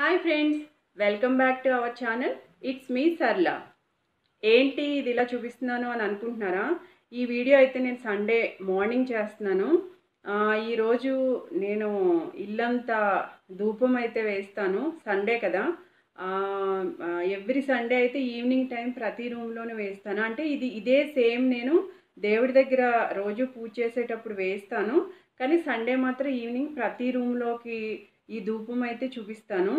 Hi friends welcome back to our channel it's me सरला ఏంటి ఇది ఇలా చూపిస్తున్నాను అని అనుకుంటున్నారా ఈ వీడియో అయితే నేను సండే మార్నింగ్ చేస్తున్నాను ఈ రోజు నేను ఇల్లంతా ధూపం అయితే వేస్తాను సండే కదా ఎవ్రీ సండే అయితే ఈవినింగ్ టైం ప్రతి రూమ్ లోనే వేస్తాను అంటే ఇదే సేమ్ నేను దేవుడి దగ్గర రోజు పూజ చేసేటప్పుడు వేస్తాను కానీ సండే మాత్రం ఈవినింగ్ ప్రతి రూమ్ లోకి ఈ ధూపం అయితే చూపిస్తాను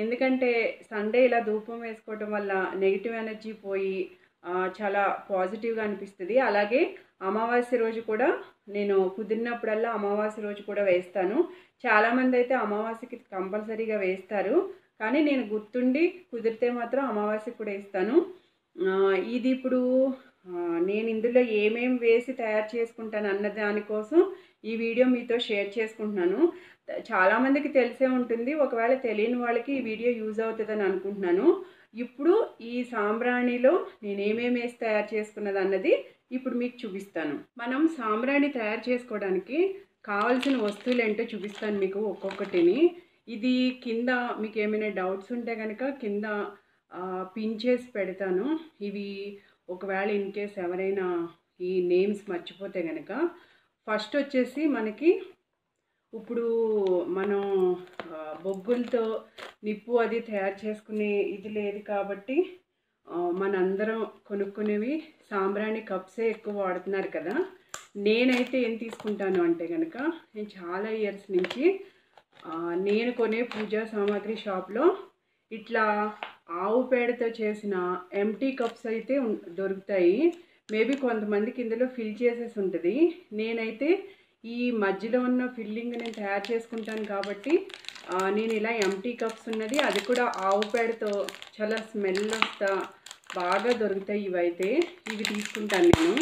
ఎందుకంటే సండే ఇలా ధూపం వేసుకోవడం వల్ల నెగటివ్ ఎనర్జీ పోయి చాలా పాజిటివ్ గా అనిపిస్తది అలాగే అమావాస్య రోజు కూడా నేను కుదిరినప్పుడల్లా అమావాస్య రోజు కూడా వేస్తాను చాలా మంది అయితే అమావాస్యకి కంపల్సరీగా వేస్తారు కానీ నేను గుర్తుండి కుదిరితే మాత్రం అమావాస్య కూడా వేస్తాను ఇది ఇప్పుడు నేను ఇందులో ఏమేం వేసి తయారు చేసుకుంటాను అన్న దాని కోసం ఈ వీడియో మీతో షేర్ చేసుకుంటున్నాను చాలా మందికి తెలిసే ఉంటుంది ఒకవేళ తెలియని వాళ్ళకి ఈ వీడియో యూస్ అవుతదని అనుకుంటున్నాను ఇప్పుడు ఈ సాంబ్రాణిలో నేను ఏమేం వేసి తయారు చేసుకున్నది అన్నది ఇప్పుడు మీకు చూపిస్తాను మనం సాంబ్రాణి తయారు చేసుకోవడానికి కావాల్సిన వస్తువులు ఏంటో చూపిస్తాను మీకు ఒక్కొక్కటిని ఇది కింద మీకు ఏమైనా డౌట్స్ ఉంటే గనుక కింద పిన్ చేసి పెడతాను ఇవి ఒకవేళ ఇన్ కేస్ ఎవరైనా ఈ నేమ్స్ మర్చిపోతే గనుక ఫస్ట్ వచ్చేసి మనకి ఇప్పుడు మనం బొగ్గులతో నిప్పు అది తయారు చేసుకునే ఇది లేదు కాబట్టి మనందరం కొనుక్కునేవి సాంబ్రాణి కప్సే ఎక్కువ వాడుతున్నారు కదా నేనైతే ఏం తీసుకుంటాను అంటే గనుక నేను చాలా ఇయర్స్ నుంచి నేను కొనే పూజా సామాగ్రి షాప్లో ఇట్లా ఆవు పేడతో చేసిన ఎంటీ కప్స్ అయితే దొరుకుతాయి మేబీ కొంతమందికి ఇందులో ఫిల్ చేసేసి ఉంటుంది నేనైతే ఈ మధ్యలో ఉన్న ఫిల్లింగ్ నేను తయారు చేసుకుంటాను కాబట్టి నేను ఇలా ఎంటీ కప్స్ ఉన్నది అది కూడా ఆవు పేడతో చాలా స్మెల్ వస్తా బాగా దొరుకుతాయి ఇవైతే ఇవి తీసుకుంటాను నేను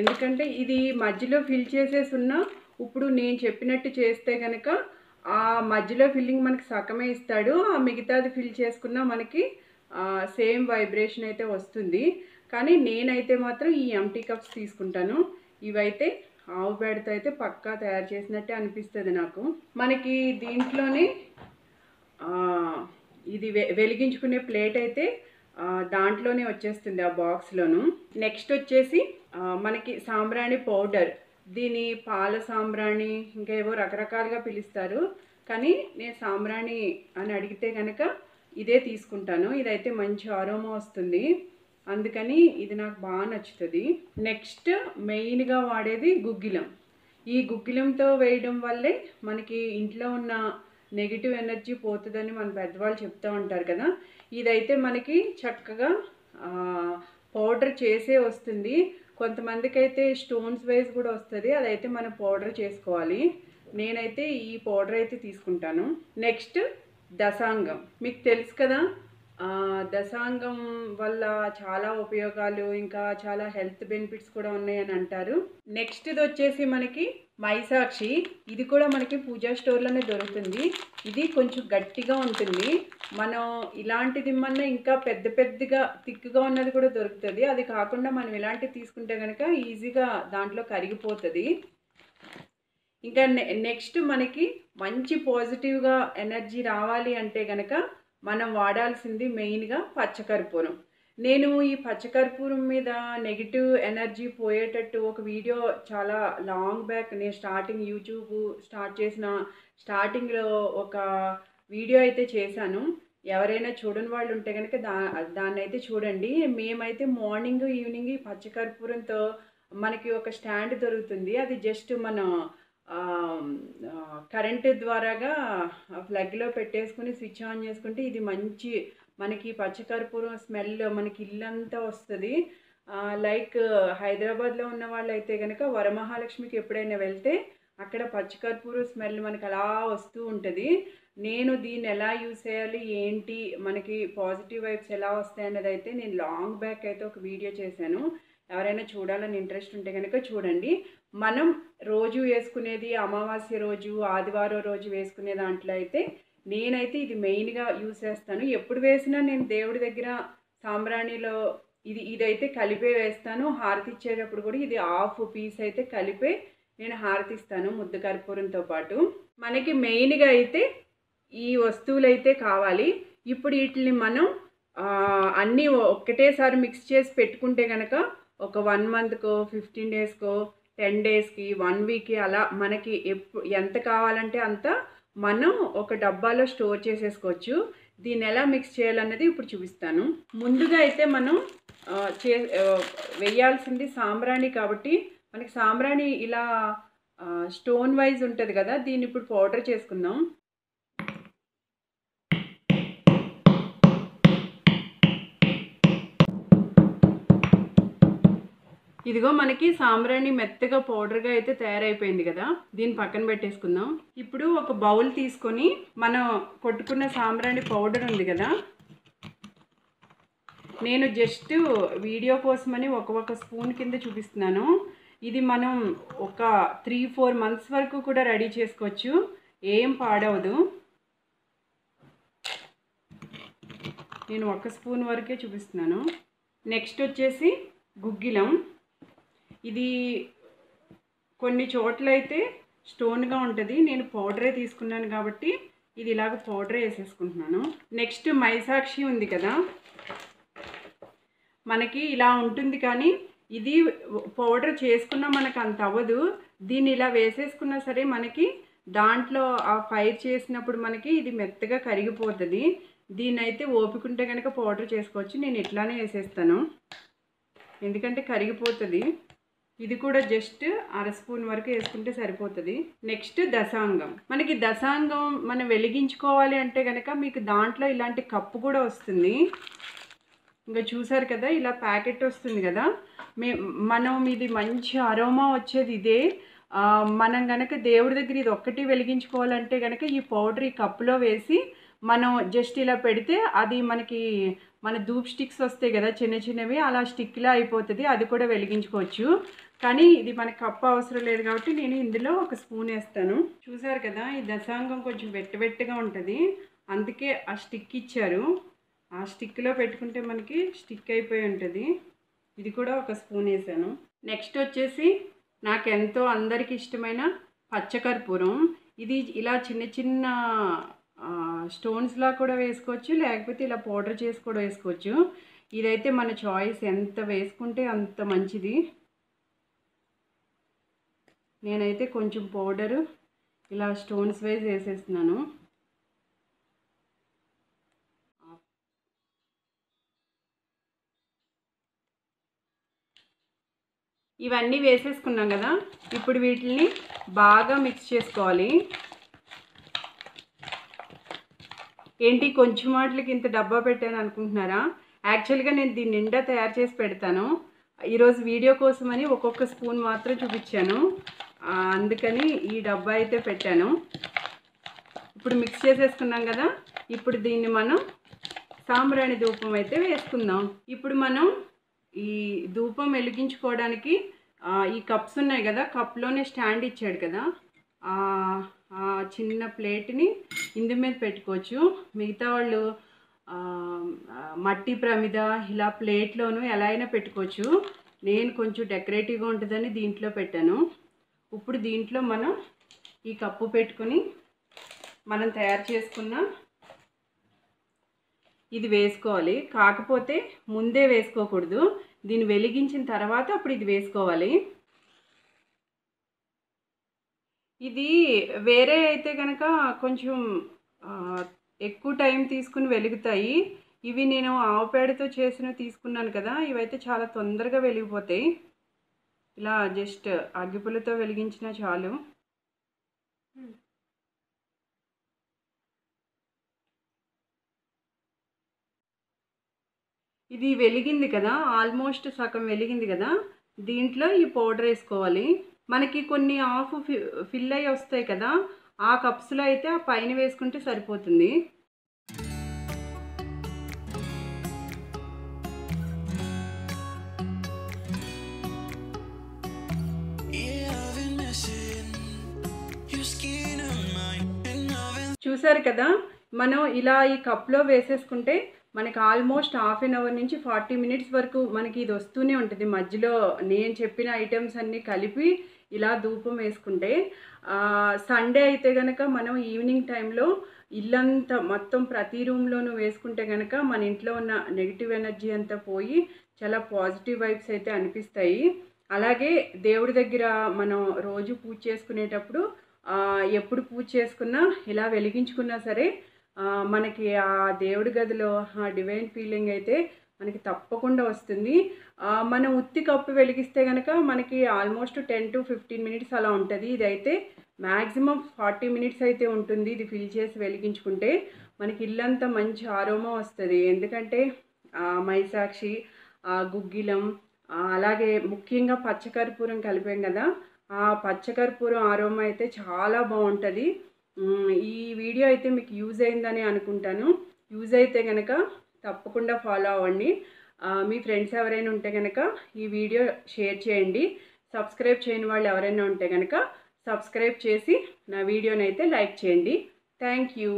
ఎందుకంటే ఇది మధ్యలో ఫిల్ చేసేసి ఉన్నా ఇప్పుడు నేను చెప్పినట్టు చేస్తే కనుక ఆ మధ్యలో ఫిల్లింగ్ మనకి సకమే ఇస్తాడు ఆ మిగతాది ఫిల్ చేసుకున్నా మనకి సేమ్ వైబ్రేషన్ అయితే వస్తుంది కానీ నేనైతే మాత్రం ఈ ఎంటీ కప్స్ తీసుకుంటాను ఇవైతే ఆవు పేడతో అయితే పక్కా తయారు చేసినట్టే అనిపిస్తుంది నాకు మనకి దీంట్లోనే ఇది వెలిగించుకునే ప్లేట్ అయితే దాంట్లోనే వచ్చేస్తుంది ఆ బాక్స్లోను నెక్స్ట్ వచ్చేసి మనకి సాంబ్రాణి పౌడర్ దీని పాల సాంబ్రాణి ఇంకా ఏవో రకరకాలుగా పిలుస్తారు కానీ నేను సాంబ్రాణి అని అడిగితే కనుక ఇదే తీసుకుంటాను ఇదైతే మంచి ఆరోమా వస్తుంది అందుకని ఇది నాకు బాగా నచ్చుతుంది నెక్స్ట్ మెయిన్గా వాడేది గుగ్గిలం ఈ గుగ్గిలంతో వేయడం వల్లే మనకి ఇంట్లో ఉన్న నెగిటివ్ ఎనర్జీ పోతుందని మన పెద్దవాళ్ళు చెప్తూ ఉంటారు కదా ఇదైతే మనకి చక్కగా పౌడర్ చేసే వస్తుంది కొంతమందికి అయితే స్టోన్స్ వైజ్ కూడా వస్తుంది అదైతే మనం పౌడర్ చేసుకోవాలి నేనైతే ఈ పౌడర్ అయితే తీసుకుంటాను నెక్స్ట్ దశాంగం మీకు తెలుసు కదా దశాంగం వల్ల చాలా ఉపయోగాలు ఇంకా చాలా హెల్త్ బెనిఫిట్స్ కూడా ఉన్నాయని అంటారు నెక్స్ట్ ఇది వచ్చేసి మనకి మైసాక్షి ఇది కూడా మనకి పూజా స్టోర్లోనే దొరుకుతుంది ఇది కొంచెం గట్టిగా ఉంటుంది మనం ఇలాంటిది మన ఇంకా పెద్ద పెద్దగా తిక్కుగా ఉన్నది కూడా దొరుకుతుంది అది కాకుండా మనం ఇలాంటివి తీసుకుంటే కనుక ఈజీగా దాంట్లో కరిగిపోతుంది ఇంకా నెక్స్ట్ మనకి మంచి పాజిటివ్గా ఎనర్జీ రావాలి అంటే కనుక మనం వాడాల్సింది మెయిన్గా పచ్చకర్పూరం నేను ఈ పచ్చకర్పూరం మీద నెగిటివ్ ఎనర్జీ పోయేటట్టు ఒక వీడియో చాలా లాంగ్ బ్యాక్ నేను స్టార్టింగ్ యూట్యూబ్ స్టార్టింగ్లో ఒక వీడియో అయితే చేశాను ఎవరైనా చూడని వాళ్ళు ఉంటే కనుక దాన్ని అయితే చూడండి మేమైతే మార్నింగ్ ఈవినింగ్ ఈ పచ్చకర్పూరంతో మనకి ఒక స్టాండ్ దొరుకుతుంది అది జస్ట్ మన కరెంటు ద్వారాగా ప్లగ్లో పెట్టేసుకుని స్విచ్ ఆన్ చేసుకుంటే ఇది మంచి మనకి పచ్చకర్పూరం స్మెల్ మనకి ఇల్లంతా వస్తుంది లైక్ హైదరాబాద్లో ఉన్న వాళ్ళు అయితే కనుక వరమహాలక్ష్మికి ఎప్పుడైనా వెళ్తే అక్కడ పచ్చకర్పూరం స్మెల్ మనకు అలా వస్తూ ఉంటుంది నేను దీన్ని ఎలా యూజ్ చేయాలి ఏంటి మనకి పాజిటివ్ వైబ్స్ ఎలా వస్తాయి అన్నది అయితే నేను లాంగ్ బ్యాక్ అయితే ఒక వీడియో చేశాను ఎవరైనా చూడాలని ఇంట్రెస్ట్ ఉంటే కనుక చూడండి మనం రోజు వేసుకునేది అమావాస్య రోజు ఆదివారం రోజు వేసుకునే దాంట్లో అయితే నేనైతే ఇది మెయిన్గా యూజ్ చేస్తాను ఎప్పుడు వేసినా నేను దేవుడి దగ్గర సాంబ్రాణిలో ఇదైతే కలిపే వేస్తాను హారతి ఇచ్చేటప్పుడు కూడా ఇది హాఫ్ పీస్ అయితే కలిపే నేను హారతిస్తాను ముద్ద కర్పూరంతో పాటు। మనకి మెయిన్ గా అయితే ఈ వస్తువులైతే కావాలి। ఇప్పుడు వీటిని మనం అన్ని ఒకటేసారి మిక్స్ చేసి పెట్టుకుంటే గనక ఒక 1 మంత్ కో 15 డేస్ కో 10 డేస్ కి 1 వీక్ కి అలా మనకి ఎంత కావాలంటే అంత మనం ఒక డబ్బాలో స్టోర్ చేసేసుకోవచ్చు। దీన్ని ఎలా మిక్స్ చేయాలనేది ఇప్పుడు చూపిస్తాను। ముందుగా అయితే మనం వేయాల్సింది సాంబ్రాణి కాబట్టి మనకి సాంబ్రాణి ఇలా స్టోన్ వైజ్ ఉంటది కదా, దీన్ని ఇప్పుడు పౌడర్ చేసుకుందాం। ఇదిగో మనకి సాంబ్రాణి మెత్తగా పౌడర్గా అయితే తయారైపోయింది కదా, దీని పక్కన పెట్టేసుకుందాం। ఇప్పుడు ఒక బౌల్ తీసుకొని మనం కొట్టుకున్న సాంబ్రాణి పౌడర్ ఉంది కదా, నేను జస్ట్ వీడియో కోసమని ఒక స్పూన్ కింద చూపిస్తున్నాను। ఇది మనం ఒక 3-4 మంత్స్ వరకు కూడా రెడీ చేసుకోవచ్చు, ఏం పాడవదు। నేను ఒక స్పూన్ వరకే చూపిస్తున్నాను। నెక్స్ట్ వచ్చేసి గుగ్గిలం, ఇది కొన్ని చోట్ల అయితే స్టోన్గా ఉంటుంది, నేను పౌడరే తీసుకున్నాను కాబట్టి ఇది ఇలాగ పౌడరే వేసేసుకుంటున్నాను। నెక్స్ట్ మైసాక్షి ఉంది కదా, మనకి ఇలా ఉంటుంది కానీ ఇది పౌడర్ చేసుకున్నా మనకు అంత అవ్వదు, దీన్ని ఇలా వేసేసుకున్నా సరే మనకి దాంట్లో ఆ ఫైర్ చేసినప్పుడు మనకి ఇది మెత్తగా కరిగిపోతుంది। దీన్ని అయితే ఓపికంటే కనుక పౌడర్ చేసుకోవచ్చు, నేను ఇట్లానే వేసేస్తాను ఎందుకంటే కరిగిపోతుంది। ఇది కూడా జస్ట్ అర స్పూన్ వరకు వేసుకుంటే సరిపోతుంది। నెక్స్ట్ దశాంగం, మనకి దశాంగం మనం వెలిగించుకోవాలి అంటే కనుక మీకు దాంట్లో ఇలాంటి కప్పు కూడా వస్తుంది, ఇంకా చూసారు కదా ఇలా ప్యాకెట్ వస్తుంది కదా। మనం ఇది మంచి అరోమా వచ్చేది ఇదే, మనం కనుక దేవుడి దగ్గర ఇది ఒక్కటి వెలిగించుకోవాలంటే కనుక ఈ పౌడర్ ఈ కప్పులో వేసి మనం జస్ట్ ఇలా పెడితే అది మనకి మన ధూప్ స్టిక్స్ వస్తాయి కదా చిన్న చిన్నవి, అలా స్టిక్లా అయిపోతుంది, అది కూడా వెలిగించుకోవచ్చు। కానీ ఇది మనకు కప్పు అవసరం లేదు కాబట్టి నేను ఇందులో ఒక స్పూన్ వేస్తాను। చూసారు కదా ఈ దశాంగం కొంచెం వెట్టవెట్టగా ఉంటుంది, అందుకే ఆ స్టిక్ ఇచ్చారు, ఆ స్టిక్లో పెట్టుకుంటే మనకి స్టిక్ అయిపోయి ఉంటుంది। ఇది కూడా ఒక స్పూన్ వేసాను। నెక్స్ట్ వచ్చేసి నాకెంతో అందరికి ఇష్టమైన పచ్చకర్పూరం, ఇది ఇలా చిన్న చిన్న స్టోన్స్లా కూడా వేసుకోవచ్చు, లేకపోతే ఇలా పౌడర్ చేసి కూడా వేసుకోవచ్చు। ఇదైతే మన చాయిస్, ఎంత వేసుకుంటే అంత మంచిది। నేనైతే కొంచెం పౌడరు ఇలా స్టోన్స్ వైజ్ వేసేస్తున్నాను। ఇవన్నీ వేసేసుకున్నాం కదా, ఇప్పుడు వీటిని బాగా మిక్స్ చేసుకోవాలి। ఏంటి కొంచెం వాటికి ఇంత డబ్బా పెట్టాను అనుకుంటున్నారా, యాక్చువల్గా నేను దీని నిండా తయారు చేసి పెడతాను, ఈరోజు వీడియో కోసమని ఒక్కొక్క స్పూన్ మాత్రం చూపించాను, అందుకని ఈ డబ్బా అయితే పెట్టాను। ఇప్పుడు మిక్స్ చేసేసుకున్నాం కదా, ఇప్పుడు దీన్ని మనం సాంబ్రాణి ధూపం అయితే వేసుకుందాం। ఇప్పుడు మనం ఈ ధూపం వెలిగించుకోవడానికి ఈ కప్స్ ఉన్నాయి కదా, కప్లోనే స్టాండ్ ఇచ్చాడు కదా, ఆ చిన్న ప్లేట్ని ఇందు మీద పెట్టుకోవచ్చు। మిగతా వాళ్ళు మట్టి ప్రమిద ఇలా ప్లేట్లోనూ ఎలా అయినా పెట్టుకోవచ్చు, నేను కొంచెం డెకరేటివ్గా ఉంటుందని దీంట్లో పెట్టాను। ఇప్పుడు దీంట్లో మనం ఈ కప్పు పెట్టుకొని మనం తయారు చేసుకున్న ఇది వేసుకోవాలి, కాకపోతే ముందే వేసుకోకూడదు, దీన్ని వెలిగించిన తర్వాత అప్పుడు ఇది వేసుకోవాలి। ఇది వేరే అయితే కనుక కొంచెం ఎక్కువ టైం తీసుకుని వెలుగుతాయి, ఇవి నేను ఆవు పేడతో చేసినవి తీసుకున్నాను కదా, ఇవైతే చాలా తొందరగా వెలిగిపోతాయి, ఇలా జస్ట్ అగ్గిపుల్లతో వెలిగించినా చాలు। ఇది వెలిగింది కదా, ఆల్మోస్ట్ సగం వెలిగింది కదా, దీంట్లో ఈ పౌడర్ వేసుకోవాలి। మనకి కొన్ని ఆఫ్ ఫిల్ అయ్యి వస్తాయి కదా, ఆ కప్స్లో అయితే ఆ పైన వేసుకుంటే సరిపోతుంది। చూసారు కదా మనం ఇలా ఈ కప్లో వేసేసుకుంటే మనకి ఆల్మోస్ట్ 1/2 అవర్ నుంచి 40 మినిట్స్ వరకు మనకి ఇది వస్తూనే ఉంటుంది, మధ్యలో నేను చెప్పిన ఐటమ్స్ అన్నీ కలిపి ఇలా ధూపం వేసుకుంటే సండే అయితే గనక మనం ఈవినింగ్ టైంలో ఇల్లంతా మొత్తం ప్రతి రూమ్లోనూ వేసుకుంటే గనక మన ఇంట్లో ఉన్న నెగిటివ్ ఎనర్జీ అంతా పోయి చాలా పాజిటివ్ వైబ్స్ అయితే అనిపిస్తాయి. అలాగే దేవుడి దగ్గర మనం రోజు పూజ చేసుకునేటప్పుడు ఎప్పుడు పూజ చేసుకున్నా ఇలా వెలిగించుకున్నా సరే మనకి ఆ దేవుడి గదిలో ఆ డివైన్ ఫీలింగ్ అయితే మనకి తప్పకుండా వస్తుంది. మనం ఉత్తి కప్పు వెలిగిస్తే కనుక మనకి ఆల్మోస్ట్ 10 to 15 minutes అలా ఉంటుంది. ఇదైతే మ్యాక్సిమం 40 minutes అయితే ఉంటుంది. ఇది ఫిల్ చేసి వెలిగించుకుంటే మనకి ఇల్లంతా మంచి ఆరోమా వస్తుంది. ఎందుకంటే మైసాక్షి, గుగ్గిలం, అలాగే ముఖ్యంగా పచ్చకర్పూరం కలిపాం కదా, ఆ పచ్చకర్పూరం ఆరోమా అయితే చాలా బాగుంటుంది. ఈ వీడియో అయితే మీకు యూజ్ అయిందని అనుకుంటాను. యూజ్ అయితే కనుక తప్పకుండా ఫాలో అవ్వండి. మీ ఫ్రెండ్స్ ఎవరైనా ఉంటే కనుక ఈ వీడియో షేర్ చేయండి. సబ్స్క్రైబ్ చేయని వాళ్ళు ఎవరైనా ఉంటే కనుక సబ్స్క్రైబ్ చేసి నా వీడియోని అయితే లైక్ చేయండి. Thank you.